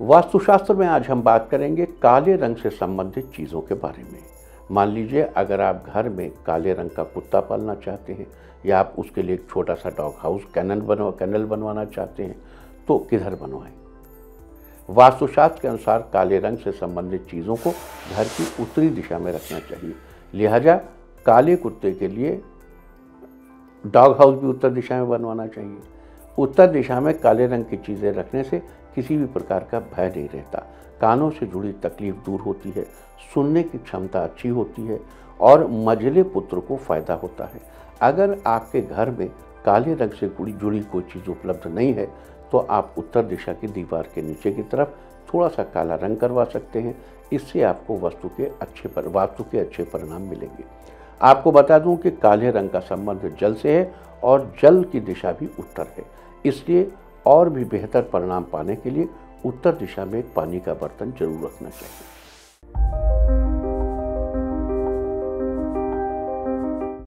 वास्तुशास्त्र में आज हम बात करेंगे काले रंग से संबंधित चीज़ों के बारे में। मान लीजिए अगर आप घर में काले रंग का कुत्ता पालना चाहते हैं या आप उसके लिए एक छोटा सा डॉग हाउस कैनल बनवाना चाहते हैं तो किधर बनवाएं। वास्तुशास्त्र के अनुसार काले रंग से संबंधित चीज़ों को घर की उत्तरी दिशा में रखना चाहिए, लिहाजा काले कुत्ते के लिए डॉग हाउस भी उत्तर दिशा में बनवाना चाहिए। उत्तर दिशा में काले रंग की चीज़ें रखने से किसी भी प्रकार का भय नहीं रहता, कानों से जुड़ी तकलीफ दूर होती है, सुनने की क्षमता अच्छी होती है और मझले पुत्र को फ़ायदा होता है। अगर आपके घर में काले रंग से जुड़ी कोई चीज़ उपलब्ध नहीं है तो आप उत्तर दिशा की दीवार के नीचे की तरफ थोड़ा सा काला रंग करवा सकते हैं। इससे आपको वास्तु के अच्छे परिणाम मिलेंगे। आपको बता दूं कि काले रंग का संबंध जल से है और जल की दिशा भी उत्तर है, इसलिए और भी बेहतर परिणाम पाने के लिए उत्तर दिशा में एक पानी का बर्तन जरूर रखना चाहिए।